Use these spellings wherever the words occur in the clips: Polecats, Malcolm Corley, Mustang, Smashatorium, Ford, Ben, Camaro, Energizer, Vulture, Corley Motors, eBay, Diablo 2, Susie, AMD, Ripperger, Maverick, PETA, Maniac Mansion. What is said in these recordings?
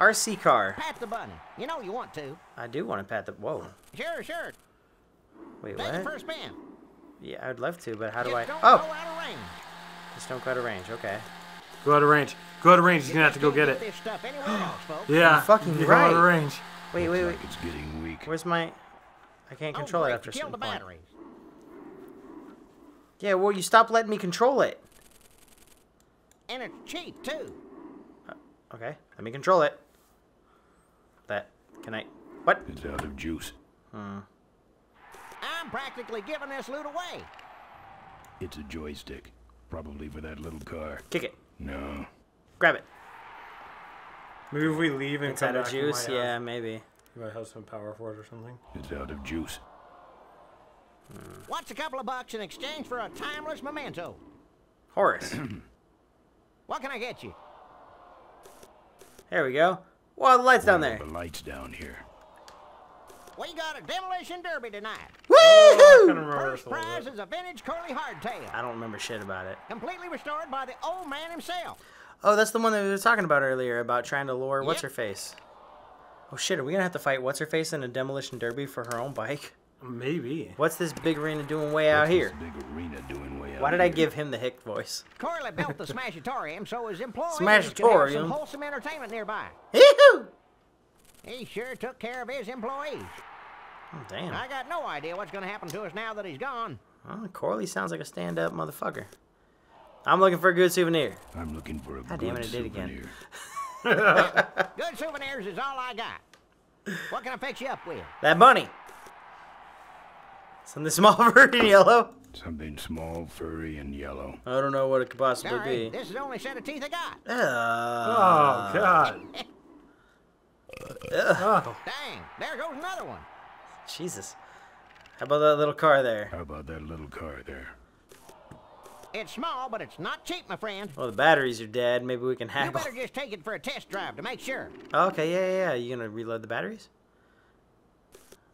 RC car. Pat the bunny. You know you want to. I do want to pat the... Whoa. Sure, sure. Wait, what? Take the first spin. Yeah, I'd love to, but how do I... Don't go out of range. Just don't go out of range, okay. Go out of range. Go out of range. You're going to have to go get it. This stuff anywhere else, folks. Yeah. You're fucking right. Go out of range. Wait, wait, wait. It's getting weak. Where's my... I can't control it after some point. Yeah, well, you stopped letting me control it. And it's cheap, too. Okay, let me control it. That, can I... What? It's out of juice. Hmm. I'm practically giving this loot away. It's a joystick. Probably for that little car. Kick it. No. Grab it. Maybe if we leave and come back. It's out of juice? Yeah, maybe. You might have some power for it or something. It's out of juice. What's a couple of bucks in exchange for a timeless memento? Horace. What can I get you? There we go. Well, the light's down there. The light's down here. We got a demolition derby tonight. Woohoo! First prize is a vintage Curly hardtail. I don't remember shit about it. Completely restored by the old man himself. Oh, that's the one that we were talking about earlier about trying to lure what's-her-face. Oh shit, are we gonna have to fight what's-her-face in a demolition derby for her own bike? Maybe. What's this big arena doing way out here? Why did I give him the hick voice? Corley built the Smashatorium so his employees could have some wholesome entertainment nearby. Hee-hoo! He sure took care of his employees. Oh, damn. I got no idea what's going to happen to us now that he's gone. Well, Corley sounds like a stand-up motherfucker. I'm looking for a good souvenir. I'm looking for a good souvenir. God damn it, I did again. Well, good souvenirs is all I got. What can I fix you up with? That money. Something small, furry, and yellow. Something small, furry, and yellow. I don't know what it could possibly be. This is the only set of teeth I got. Oh, God. Oh. Dang, there goes another one. Jesus. How about that little car there? How about that little car there? It's small, but it's not cheap, my friend. Well, the batteries are dead. Maybe we can hack them. You better just take it for a test drive to make sure. Okay, yeah, yeah. You gonna reload the batteries?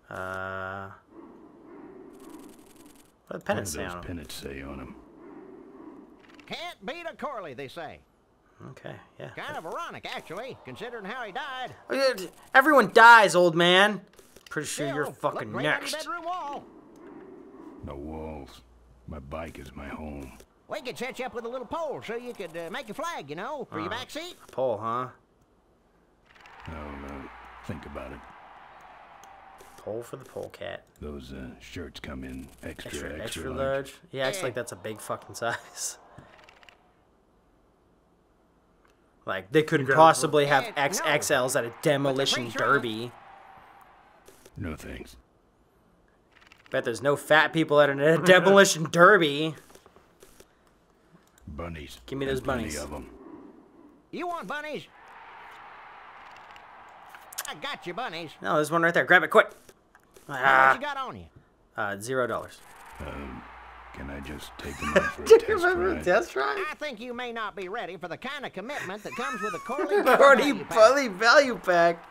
What do the pennants say on them? What do those pennants say on them? Can't beat a Corley, they say. Okay, yeah. Kind of ironic, actually, considering how he died. Everyone dies, old man. Pretty sure you're fucking next. Right on the bedroom wall. No walls. My bike is my home. We could set you up with a little pole so you could make a flag, you know, for your back seat. A pole, huh? No, think about it. Pole for the pole cat. Those shirts come in extra large. Yeah, acts like that's a big fucking size. Like, they couldn't possibly have XXLs at a demolition derby. No thanks. Bet there's no fat people at a demolition derby. Bunnies. Give me those bunnies. Of them. You want bunnies? I got you bunnies. No, there's one right there. Grab it, quick. What you got on you? $0. Can I just take them out for a test ride? I think you may not be ready for the kind of commitment that comes with a Corley value pack.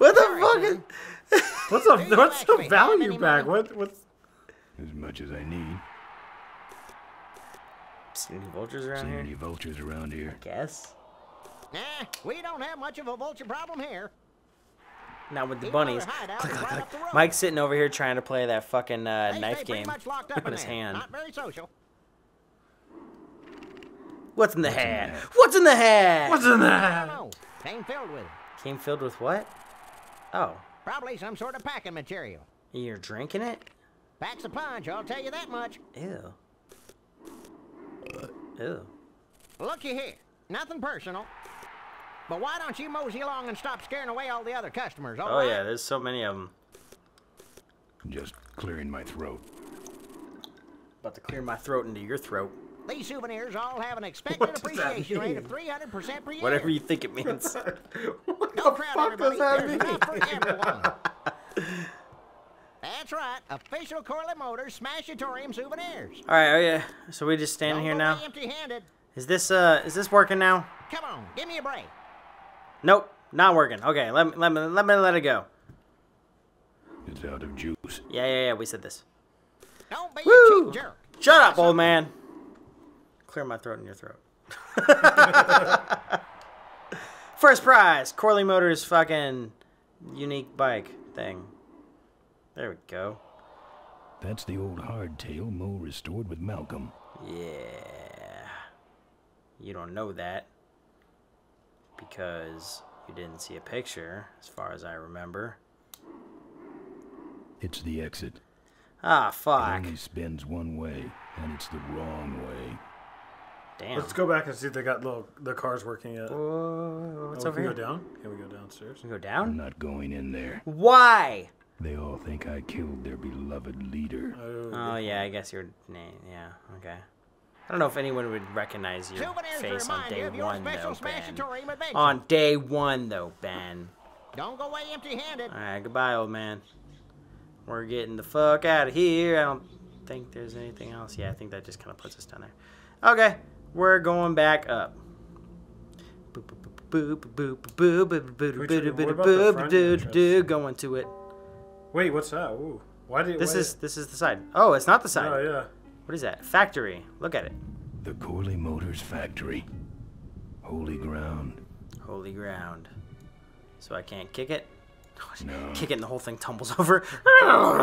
What the fuck is... what's the value pack? What's... As much as I need. See any vultures around here? I guess. Nah, we don't have much of a vulture problem here. Not with the bunnies. Click, click, click. Mike's sitting over here trying to play that fucking knife game in his hand. Not very social. What's in the hat? What's in the hat? What's in the hat? Came filled with. Came filled with what? Oh. Probably some sort of packing material. You're drinking it? Packs a punch, I'll tell you that much. Ew. Ew. Looky here. Nothing personal. But why don't you mosey along and stop scaring away all the other customers? Oh, yeah, there's so many of them. Just clearing my throat. About to clear my throat into your throat. These souvenirs all have an expected appreciation rate of 300% per year. Whatever you think it means. what the fuck does that mean? That's right, official Corley Motors Smashatorium souvenirs. All right, so we just standing here now. Empty-handed. Is this working now? Come on, give me a break. Nope, not working. Okay, let me let it go. It's out of juice. Yeah, we said this. Don't be a cheap jerk. Shut up, old man. Clear my throat and your throat. First prize! Corley Motors fucking unique bike thing. There we go. That's the old hardtail Mo restored with Malcolm. Yeah. You don't know that. Because you didn't see a picture, as far as I remember. It's the exit. Ah, fuck. It only spins one way, and it's the wrong way. Damn. Let's go back and see if they got the cars working yet. What's over here? Can we go down? Can we go downstairs? Can we go down? I'm not going in there. Why? They all think I killed their beloved leader. Oh yeah, I guess your name. Yeah, okay. I don't know if anyone would recognize your face on day one, though, Ben. On day one, though, Ben. Don't go away empty-handed. All right, goodbye, old man. We're getting the fuck out of here. I don't think there's anything else. Yeah, I think that just kind of puts us down there. Okay, we're going back up. Going to it. Wait, what's that? Ooh. Why did this is the side? Oh, it's not the side. Oh yeah. What is that? Factory. Look at it. The Corley Motors factory. Holy ground. Holy ground. So I can't kick it. No. Kick it and the whole thing tumbles over. All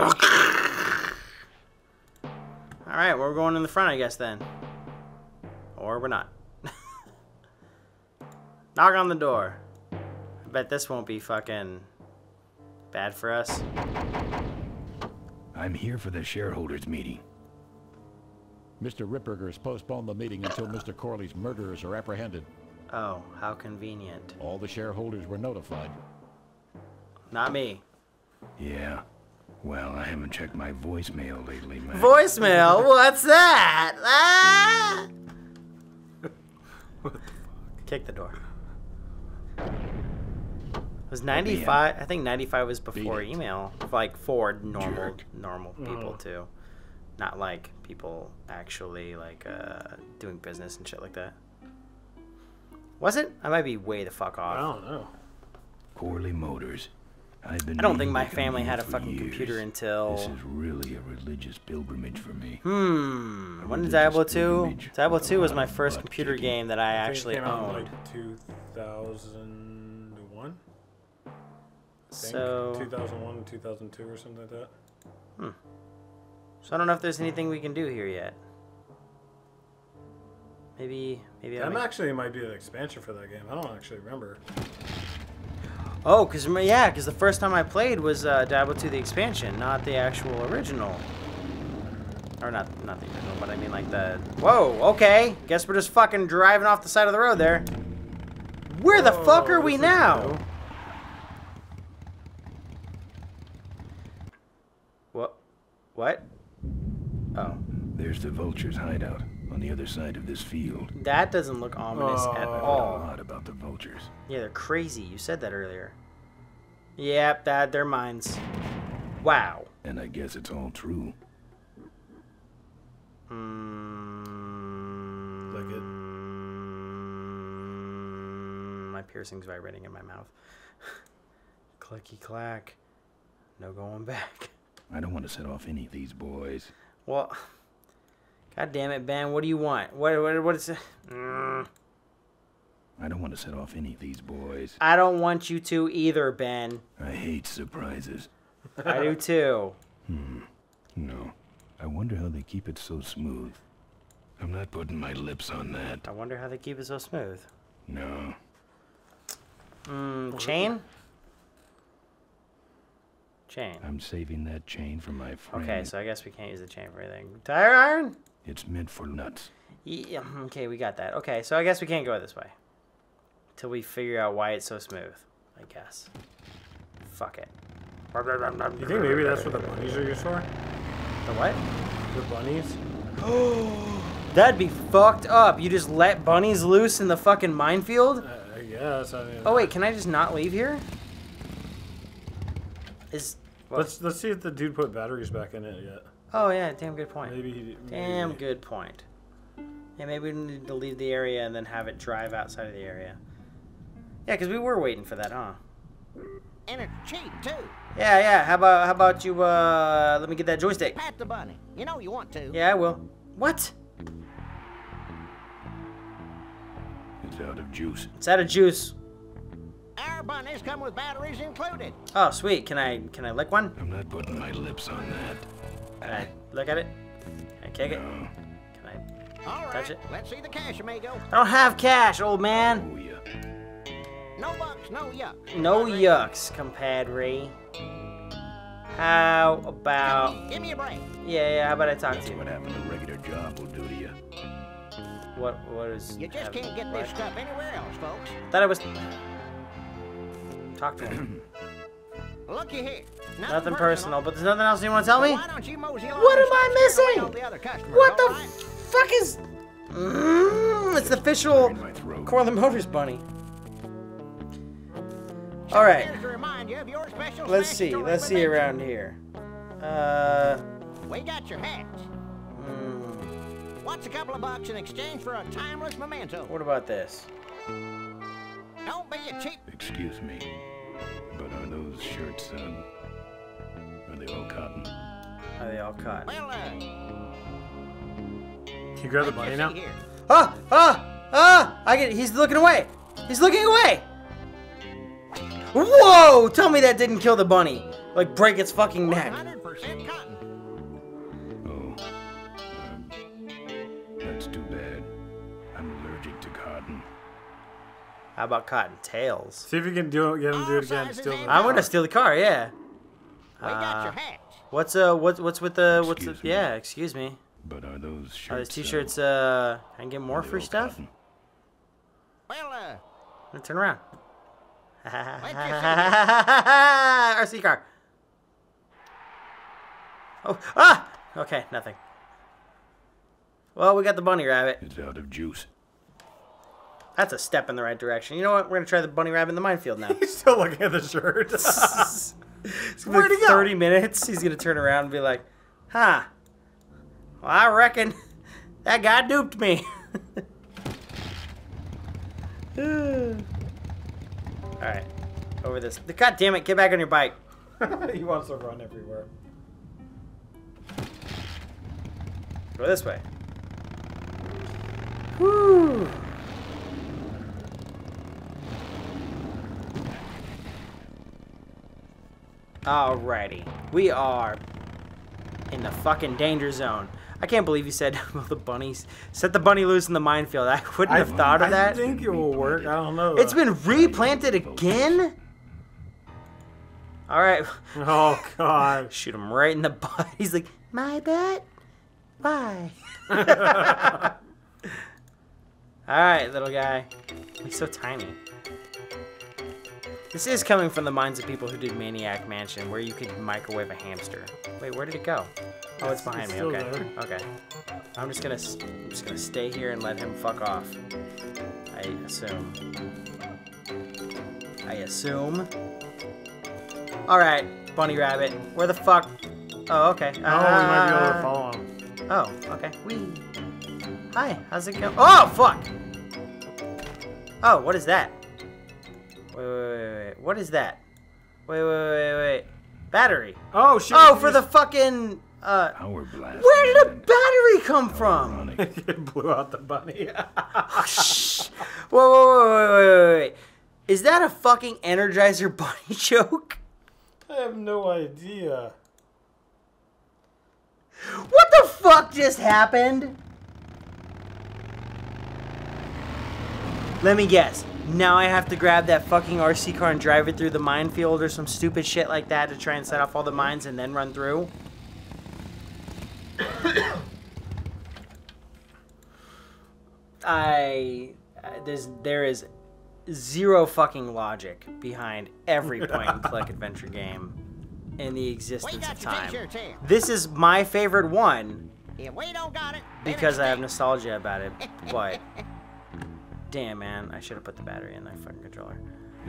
right, we're going in the front, I guess, then. Or we're not. Knock on the door. I bet this won't be fucking bad for us. I'm here for the shareholders meeting. Mr. Ripperger has postponed the meeting until Mr. Corley's murderers are apprehended. Oh, how convenient. All the shareholders were notified. Not me. Yeah. Well, I haven't checked my voicemail lately, man. Voicemail? What's that? Ah! What the fuck? Kick the door. It was 95, I think 95 was before email, like for normal people too, not like people actually like doing business and shit like that. Was it? I might be way the fuck off. I don't know. Corley Motors. I don't think my family had a fucking computer until. This is really a religious pilgrimage for me. Hmm. When did Diablo 2? Diablo 2 was my first computer game that I actually owned. 2001. So 2001, 2002, or something like that. Hmm. So I don't know if there's anything we can do here yet. Maybe. That actually might be an expansion for that game. I don't actually remember. Oh, cause the first time I played was Diablo 2: The Expansion, not the actual original. Or not the original, but I mean like the. Whoa. Okay. Guess we're just fucking driving off the side of the road there. Where the fuck are we now? What? Oh. There's the Vulture's hideout on the other side of this field. That doesn't look ominous at all. I know a lot about the Vultures. Yeah, they're crazy. You said that earlier. Yep, they're mines. Wow. And I guess it's all true. Like it. My piercing's vibrating in my mouth. Clicky clack. No going back. I don't want to set off any of these boys. Well, god damn it, Ben. What do you want? What is it? I don't want to set off any of these boys. I don't want you to either, Ben. I hate surprises. I do too. No. I wonder how they keep it so smooth. I'm not putting my lips on that. I wonder how they keep it so smooth. No. Chain? Chain. I'm saving that chain for my friend. Okay, so I guess we can't use the chain for anything. Tire iron? It's meant for nuts. Yeah, okay, we got that. Okay, so I guess we can't go this way. Till we figure out why it's so smooth, I guess. Fuck it. You think maybe that's what the bunnies are used for? The what? The bunnies. Oh, that'd be fucked up. You just let bunnies loose in the fucking minefield? Yeah, I mean, oh, wait, can I just not leave here? Let's see if the dude put batteries back in it yet. Oh yeah, damn good point. Maybe. Good point. Yeah, maybe we need to leave the area and then have it drive outside of the area. Yeah, because we were waiting for that, huh? And it's cheap too. Yeah. How about you? Let me get that joystick. Pat the bunny. You know you want to. Yeah, I will. What? It's out of juice. It's out of juice. Our bunnies come with batteries included. Oh, sweet. Can I lick one? I'm not putting my lips on that. Can I look at it? Can I kick it? Can I touch it? Let's see the cash, amigo. I don't have cash, old man. Oh, yeah. No bucks, no yucks. No yucks, compadre. How about... Give me a break. Yeah, how about I talk to you? What happened to a regular job will do to you. What is... You just can't get this stuff anywhere else, folks. Thought I was... Talk to him. Looky here. Nothing personal, but there's nothing else you want to tell me? What am I missing? What the fuck is... it's the official Corley Motors bunny. Alright. Let's see around here. We got your hats. What's a couple of bucks in exchange for a timeless memento? What about this? Don't be a cheap... Excuse me, but are those shirts, are they all cotton? Are they all cotton? Well, can you grab the bunny now? Ah! Ah! Ah! I get it. He's looking away! He's looking away! Whoa! Tell me that didn't kill the bunny. Like, break its fucking neck. 100% cotton. Oh. That's too bad. I'm allergic to cotton. How about cotton tails? See if you can do it, get him to do it again. I'm gonna steal the car, yeah. We got your hat. What's with the excuse me. But are those shirts? Are those t-shirts I can get more free stuff? Cotton? Well turn around. RC car. Oh okay, nothing. Well, we got the bunny rabbit. It's out of juice. That's a step in the right direction. You know what? We're going to try the bunny rabbit in the minefield now. He's still looking at the shirt. It's gonna be like 30 minutes. He's going to turn around and be like, huh. Well, I reckon that guy duped me. All right. Over this. God damn it. Get back on your bike. He wants to run everywhere. Go this way. Whew. Alrighty, we are in the fucking danger zone. I can't believe you said the bunnies. Set the bunny loose in the minefield. I wouldn't have thought of that. I think it will work. I don't know. It's been replanted again? Alright. Oh, God. Shoot him right in the butt. He's like, my butt? Bye. Alright, little guy. He's so tiny. This is coming from the minds of people who did Maniac Mansion, where you could microwave a hamster. Wait, where did it go? Oh, it's behind me. Okay, okay. I'm just gonna stay here and let him fuck off. I assume. All right, bunny rabbit. Where the fuck? Oh, okay. Oh, we might be able to follow him. Oh, okay. Hi. How's it going? Oh, fuck. Oh, what is that? Wait. What is that? Wait. Battery. Oh, shit. Oh, for the fucking, Power blast. Where did a battery come from? It blew out the bunny. Oh, shh. Whoa. Is that a fucking Energizer bunny joke? I have no idea. What the fuck just happened? Let me guess. Now I have to grab that fucking RC car and drive it through the minefield or some stupid shit like that to try and set off all the mines and then run through. There is zero fucking logic behind every point-and-click adventure game in the existence of time. This is my favorite one because I have nostalgia about it, but... Damn, man. I should have put the battery in that fucking controller.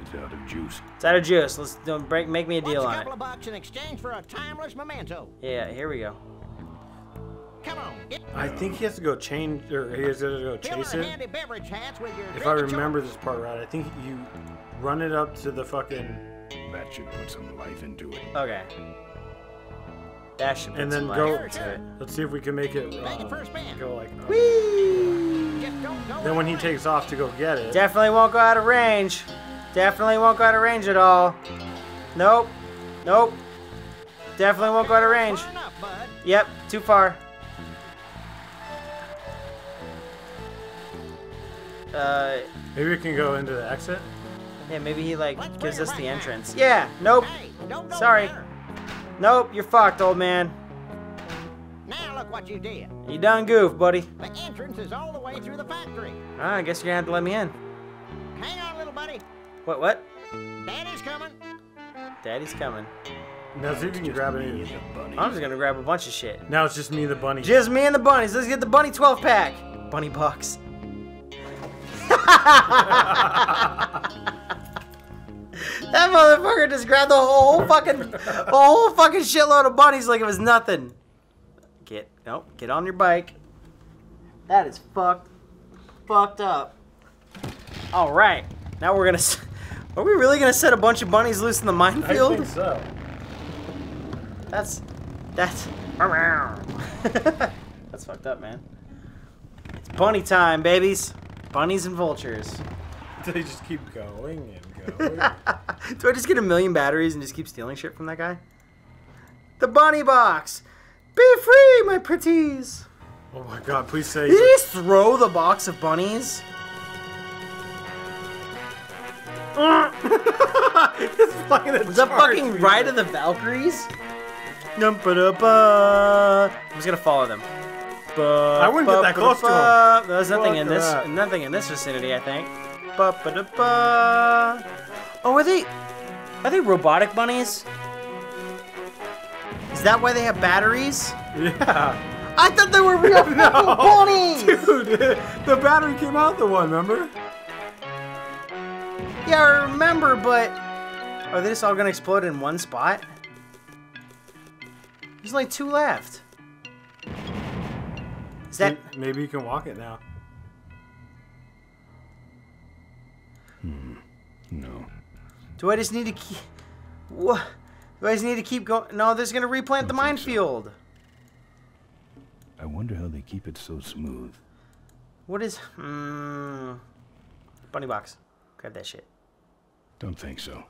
It's out of juice. It's out of juice. Let's don't break. Make me a deal on it. $2 in exchange for a timeless memento. Yeah, here we go. Come on. I think he has to go change, or he has to go chase it. If I remember this part right, I think you run it up to the fucking. That should put some life into it. Okay. That should. And then go. Let's see if we can make it. Go like. Whee! Then when he takes off to go get it... Definitely won't go out of range. Definitely won't go out of range at all. Nope. Nope. Definitely won't go out of range. Yep, too far. Maybe we can go into the exit? Yeah, maybe he, like, gives us the entrance. Yeah, nope. Sorry. Nope, you're fucked, old man. Now look what you did. You done goof, buddy. The entrance is all the way through the factory. Ah, I guess you're gonna have to let me in. Hang on, little buddy. What? Daddy's coming. Daddy's coming. Now see if you can grab any. I'm just gonna grab a bunch of shit. Now it's just me and the bunny. Just me and the bunnies. Let's get the bunny 12-pack. Bunny bucks. That motherfucker just grabbed the whole fucking shitload of bunnies like it was nothing. Get on your bike. That is fucked up. All right, now we're gonna. Are we really gonna set a bunch of bunnies loose in the minefield? I think so. That's. That's fucked up, man. It's bunny time, babies. Bunnies and vultures. They just keep going and going. Do I just get a million batteries and just keep stealing shit from that guy? The bunny box. Be free, my pretties! Oh my god, please say... Did he just throw the box of bunnies? Was that fucking Ride of the Valkyries? I'm just gonna follow them. I wouldn't get that close to them. There's nothing in this, nothing in this vicinity, I think. Oh, are they robotic bunnies? Is that why they have batteries? Yeah. I thought they were real bunnies! Dude, the battery came out the one, remember? Yeah, I remember, but... Are they just all gonna explode in one spot? There's like two left. Is that... Maybe you can walk it now. No. Do I just need to keep... What? You guys need to keep going. No, this is gonna replant the minefield. So. I wonder how they keep it so smooth. What is? Bunny box. Grab that shit. Don't think so.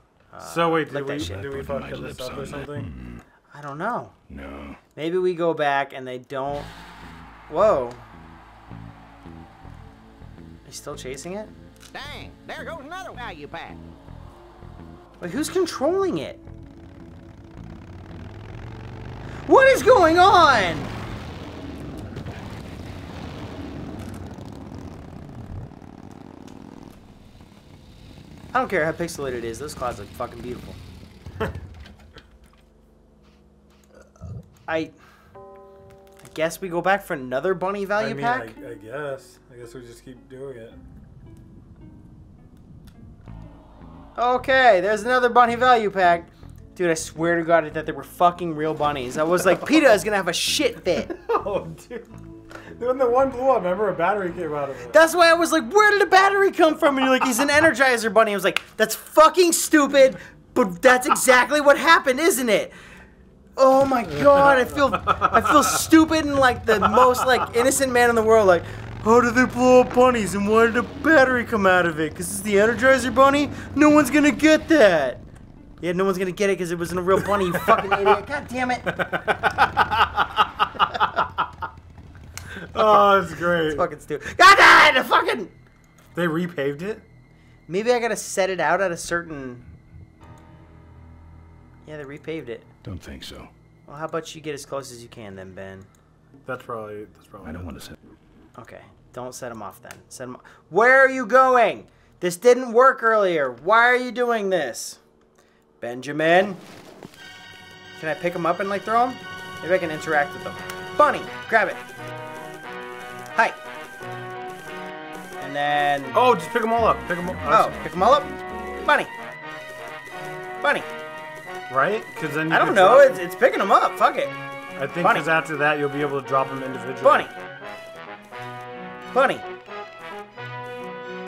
So wait, did we fuck this up or something? I don't know. No. Maybe we go back and they don't. Whoa. Are you still chasing it? Dang! There goes another value pack. Wait, who's controlling it? What is going on? I don't care how pixelated it is. Those clouds look fucking beautiful. I guess we go back for another bunny value pack? I guess. I guess we just keep doing it. Okay, there's another bunny value pack. Dude, I swear to God that they were fucking real bunnies. I was like, PETA is gonna have a shit fit. Oh, dude. When the one blew up, remember a battery came out of it. That's why I was like, where did the battery come from? And you're like, he's an Energizer bunny. I was like, that's fucking stupid, but that's exactly what happened, isn't it? Oh my God, I feel stupid and like the most like innocent man in the world. Like, how did they blow up bunnies and why did a battery come out of it? Because it's the Energizer bunny? No one's gonna get that. Yeah, no one's gonna get it because it wasn't a real bunny, you fucking idiot. God damn it. Oh, that's great. It's fucking stupid. God damn it! They repaved it? Maybe I gotta set it out at a certain... Yeah, they repaved it. Don't think so. Well, how about you get as close as you can then, Ben? That's probably... I don't want to set... Okay, don't set them off then. Set them off. Where are you going? This didn't work earlier. Why are you doing this? Benjamin. Can I pick them up and like throw them? Maybe I can interact with them. Bunny, grab it. Hi. And then... Oh, just pick them all up. Pick them up. Oh, pick them all up. Bunny. Bunny. Right? Because then you I don't know. It's picking them up. Fuck it. I think because after that you'll be able to drop them individually. Bunny. Bunny.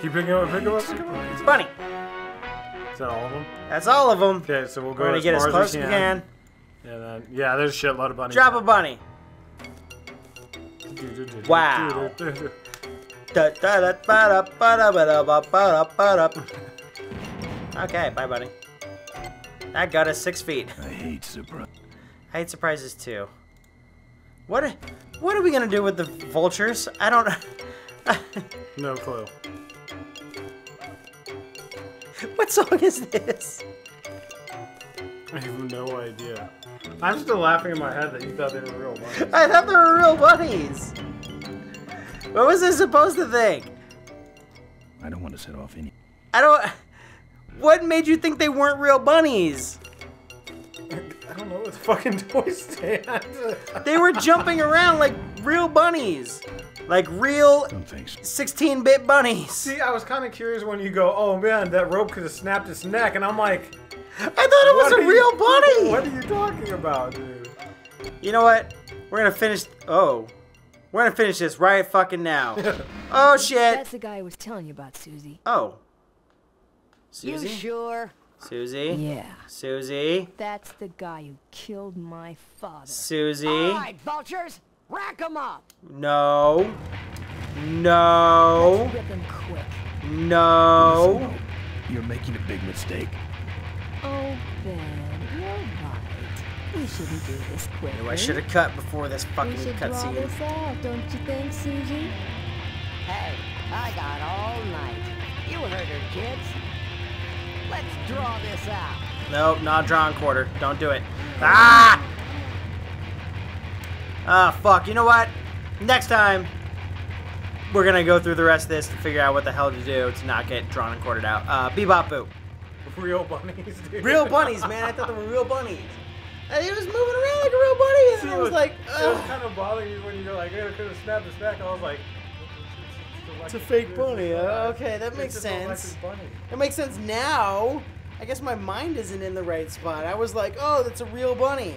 Keep picking them up. Pick them up. Bunny. Is that all of them? That's all of them. Okay, so we'll go as far as we can. And then, yeah, there's a shitload of bunnies. Drop a bunny. Wow. Okay, bye, buddy. That got us 6 feet. I hate surprises. I hate surprises too. What are we gonna do with the vultures? I don't. No clue. What song is this? I have no idea. I'm still laughing in my head that you thought they were real bunnies. I thought they were real bunnies! What was I supposed to think? I don't want to set off any... I don't... What made you think they weren't real bunnies? I don't know, it's fucking toy stand. They were jumping around like real bunnies. Like real 16-bit bunnies. See, I was kind of curious when you go, oh man, that rope could have snapped its neck, and I'm like... I thought it was a real bunny! What are you talking about, dude? You know what? We're gonna finish... Oh. We're gonna finish this right fucking now. Oh, shit! That's the guy I was telling you about, Susie. Oh. Susie? You sure? Susie? Yeah. Susie? That's the guy who killed my father. Susie? Alright, vultures! Rack them up! No. No. Let's rip them quick. No. Listen, you're making a big mistake. Oh, Ben, you're right. We shouldn't do this quickly. No, I should have cut before this fucking cutscene. We should draw this out, don't you think, Susie? Hey, I got all night. You heard her, kids. Let's draw this out. Nope, not drawing quarter. Don't do it. Ah! Ah, fuck. You know what? Next time, we're gonna go through the rest of this to figure out what the hell to do to not get drawn and quartered out. Bebop Boo. Real bunnies, dude. Real bunnies, man. I thought they were real bunnies. And he was moving around like a real bunny, and I was like, ugh. It was kind of bothering you when you were like, hey, I could have snapped his neck. I was like, it's a fake bunny. Okay, that makes sense. It makes sense now. I guess my mind isn't in the right spot. I was like, oh, that's a real bunny.